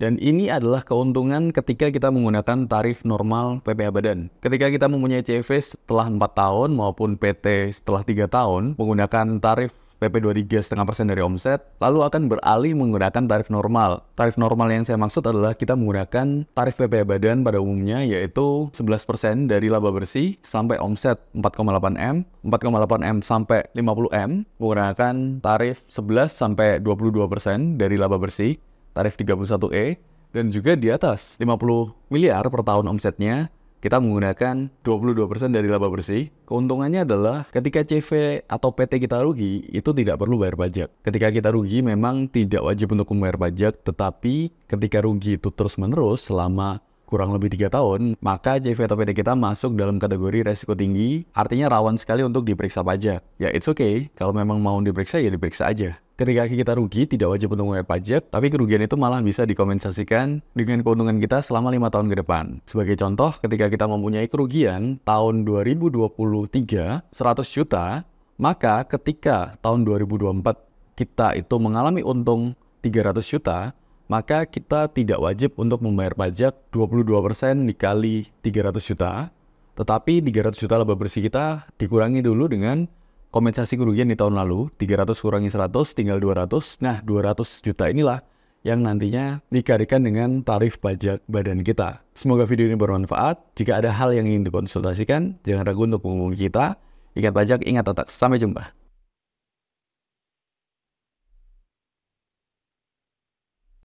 Dan ini adalah keuntungan ketika kita menggunakan tarif normal PPh badan. Ketika kita mempunyai CV setelah 4 tahun maupun PT setelah 3 tahun menggunakan tarif PP 23,5% dari omset, lalu akan beralih menggunakan tarif normal. Tarif normal yang saya maksud adalah kita menggunakan tarif PPh badan pada umumnya, yaitu 11% dari laba bersih sampai omset 4,8M, 4,8M sampai 50M, menggunakan tarif 11-22% dari laba bersih, tarif 31E, dan juga di atas 50 miliar per tahun omsetnya, kita menggunakan 22% dari laba bersih. Keuntungannya adalah ketika CV atau PT kita rugi, itu tidak perlu bayar pajak. Ketika kita rugi memang tidak wajib untuk membayar pajak, tetapi ketika rugi itu terus-menerus selama kurang lebih 3 tahun, maka CV atau PT kita masuk dalam kategori resiko tinggi, artinya rawan sekali untuk diperiksa pajak. Ya it's okay, kalau memang mau diperiksa ya diperiksa aja. Ketika kita rugi, tidak wajib untuk membayar pajak, tapi kerugian itu malah bisa dikompensasikan dengan keuntungan kita selama 5 tahun ke depan. Sebagai contoh, ketika kita mempunyai kerugian tahun 2023 100 juta, maka ketika tahun 2024 kita itu mengalami untung 300 juta, maka kita tidak wajib untuk membayar pajak 22% dikali 300 juta, tetapi 300 juta laba bersih kita dikurangi dulu dengan kompensasi kerugian di tahun lalu, 300 kurangi 100 tinggal 200. Nah, 200 juta inilah yang nantinya dikalikan dengan tarif pajak badan kita. Semoga video ini bermanfaat. Jika ada hal yang ingin dikonsultasikan, jangan ragu untuk menghubungi kita. Ingat pajak, ingat Tetax. Sampai jumpa.